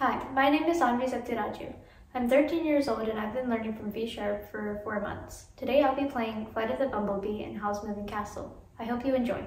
Hi, my name is Saanvi Sattiraju. I'm 13 years old and I've been learning from V-Sharp for 4 months. Today I'll be playing Flight of the Bumblebee and Howl's Moving Castle. I hope you enjoy.